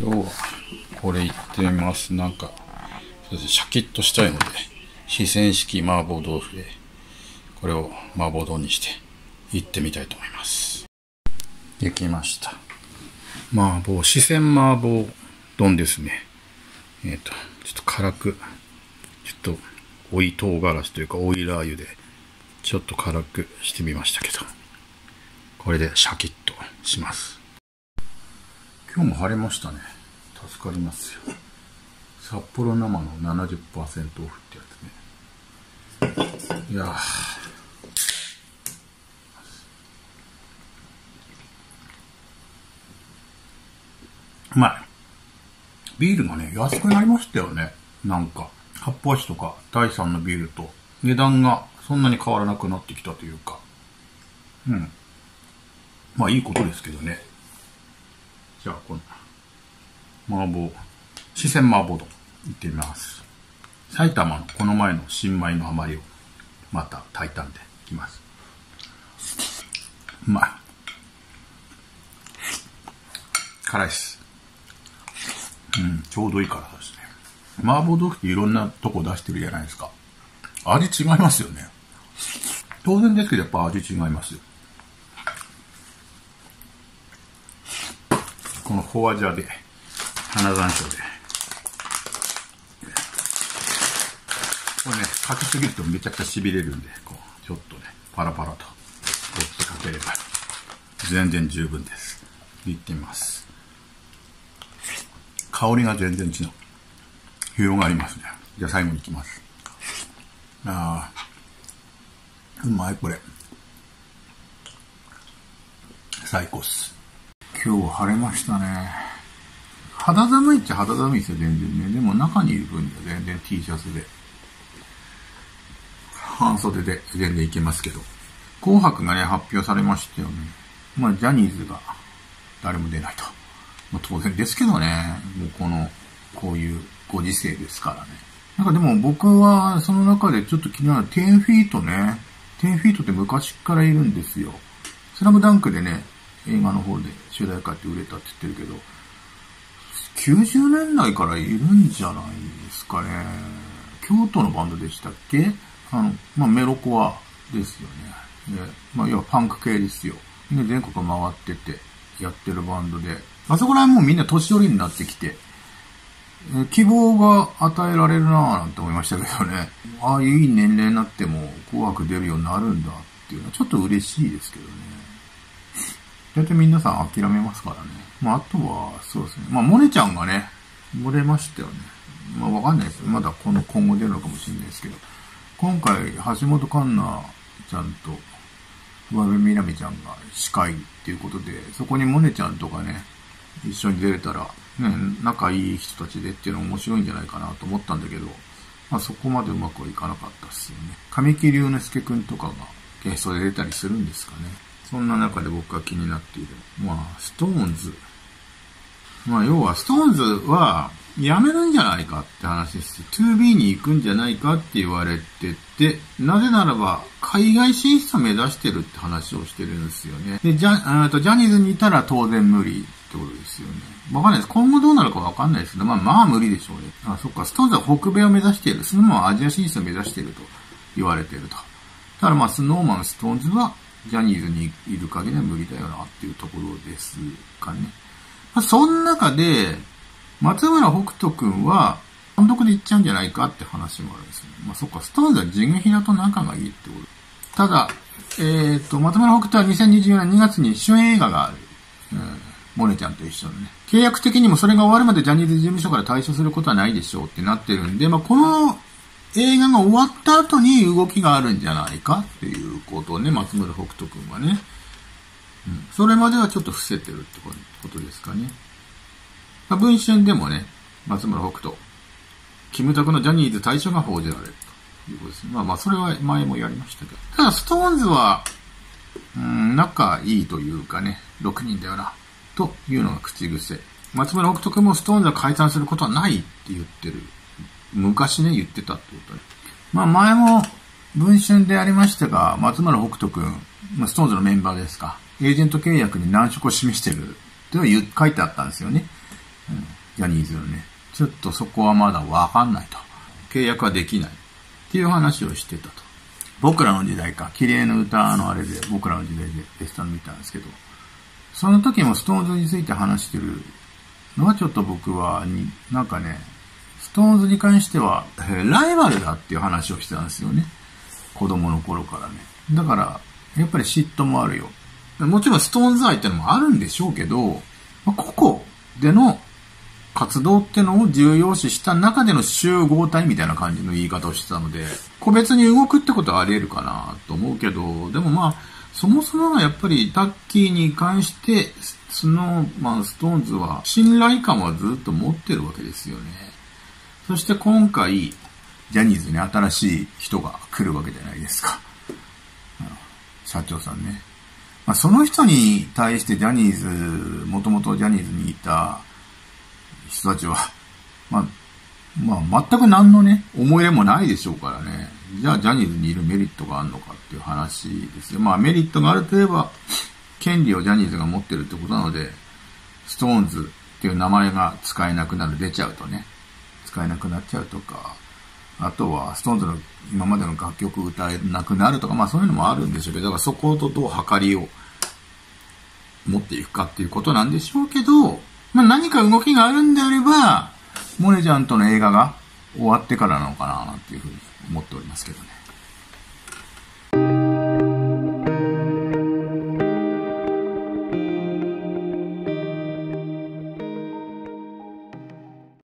今日はこれいってみます。なんかシャキッとしたいので、四川式麻婆豆腐でこれを麻婆丼にしていってみたいと思います。できました。四川麻婆丼ですね。ちょっと辛く、ちょっと追い唐辛子というか追いラー油でちょっと辛くしてみましたけど、これでシャキッとします。今日も晴れましたね。助かりますよ。札幌生の 70% オフってやつね。いやー、うまい。ビールがね、安くなりましたよね。なんか発泡酒とか第3のビールと値段がそんなに変わらなくなってきたというか、まあいいことですけどね。じゃあこの四川麻婆丼いってみます。埼玉のこの前の新米の余りをまた炊いたんでいきます。うまい。辛いっす。ちょうどいい辛さですね。麻婆豆腐っていろんなとこ出してるじゃないですか。味違いますよね。当然ですけど、やっぱ味違いますよ。このホワジャで、花山椒で。これね、かけすぎるとめちゃくちゃしびれるんで、こう、ちょっとね、パラパラと、こうやってかければ、全然十分です。いってみます。香りが全然違う。広がりますね。じゃあ最後にいきます。ああ、うまい、これ。最高っす。今日晴れましたね。肌寒いっちゃ肌寒いですよ、全然ね。でも中にいる分には全然 T シャツで、半袖で全然いけますけど。紅白がね、発表されましたよね。まあ、ジャニーズが誰も出ないと。まあ、当然ですけどね。もうこういうご時世ですからね。なんかでも僕はその中でちょっと気になる10フィートね。10フィートって昔からいるんですよ。スラムダンクでね、映画の方で主題歌って売れたって言ってるけど、90年代からいるんじゃないですかね。京都のバンドでしたっけ？メロコアですよね。で、要はパンク系ですよ。みんな全国回っててやってるバンドで、そこら辺もうみんな年寄りになってきて、希望が与えられるなぁなんて思いましたけどね。ああいういい年齢になっても紅白出るようになるんだっていうのはちょっと嬉しいですけどね。だいたい皆さん諦めますからね。あとは、そうですね。モネちゃんがね、漏れましたよね。わかんないです。まだ今後出るのかもしれないですけど。今回、橋本環奈ちゃんと、上辺みなみちゃんが司会っていうことで、そこにモネちゃんとかね、一緒に出れたら、ね、仲いい人たちでっていうの面白いんじゃないかなと思ったんだけど、そこまでうまくはいかなかったっすよね。神木隆之介くんとかがゲストで出たりするんですかね。そんな中で僕が気になっている。ストーンズ。要はストーンズはやめるんじゃないかって話です。2B に行くんじゃないかって言われてて、なぜならば海外進出を目指してるって話をしてるんですよね。で、ジャニーズにいたら当然無理ってことですよね。わかんないです。今後どうなるかわかんないですけど、無理でしょうね。そっか、ストーンズは北米を目指している。スノーマンはアジア進出を目指していると言われていると。ただスノーマン、ストーンズはジャニーズにいる限りは無理だよなっていうところですかね。その中で、松村北斗くんは単独で行っちゃうんじゃないかって話もあるんですね。そっか、ストーンズはジグヒラと仲がいいってこと。ただ、松村北斗は2024年2月に主演映画がある。モネちゃんと一緒のね。契約的にもそれが終わるまでジャニーズ事務所から退所することはないでしょうってなってるんで、この映画が終わった後に動きがあるんじゃないかっていうことをね、松村北斗くんはね。それまではちょっと伏せてるってことですかね。文春でもね、松村北斗、キムタクのジャニーズ退所が報じられるということですね。それは前もやりましたけど。ただ、ストーンズは、仲いいというかね、6人だよな、というのが口癖。松村北斗くんもストーンズは解散することはないって言ってる。昔ね、言ってたってことね。前も、文春でありましたが、松村北斗くん、ストーンズのメンバーですか。エージェント契約に難色を示してるっていうのは書いてあったんですよね。ジャニーズのね、ちょっとそこはまだわかんないと。契約はできないっていう話をしてたと。僕らの時代か、綺麗な歌のあれで、僕らの時代でベスト見たんですけど、その時もストーンズについて話してるのはちょっと僕は、なんかね、ストーンズに関しては、ライバルだっていう話をしてたんですよね。子供の頃からね。だから、やっぱり嫉妬もあるよ。もちろんストーンズ愛ってのもあるんでしょうけど、個々での活動ってのを重要視した中での集合体みたいな感じの言い方をしてたので、個別に動くってことはあり得るかなと思うけど、でもまあ、そもそもがやっぱりタッキーに関して、ストーンズは信頼感はずっと持ってるわけですよね。そして今回、ジャニーズに新しい人が来るわけじゃないですか。社長さんね。まあ、その人に対してジャニーズ、もともとジャニーズにいた人たちは、全く何のね、思い入れもないでしょうからね。じゃあ、ジャニーズにいるメリットがあるのかっていう話ですよ。まあ、メリットがあるといえば、権利をジャニーズが持ってるってことなので、ストーンズっていう名前が使えなくなる、出ちゃうとね。使えなくなっちゃうとか、あとは、ストーンズの今までの楽曲歌えなくなるとか、まあそういうのもあるんでしょうけど、だからそことどう計りを持っていくかっていうことなんでしょうけど、まあ何か動きがあるんであれば、モネちゃんとの映画が終わってからなのかなっていうふうに思っておりますけどね。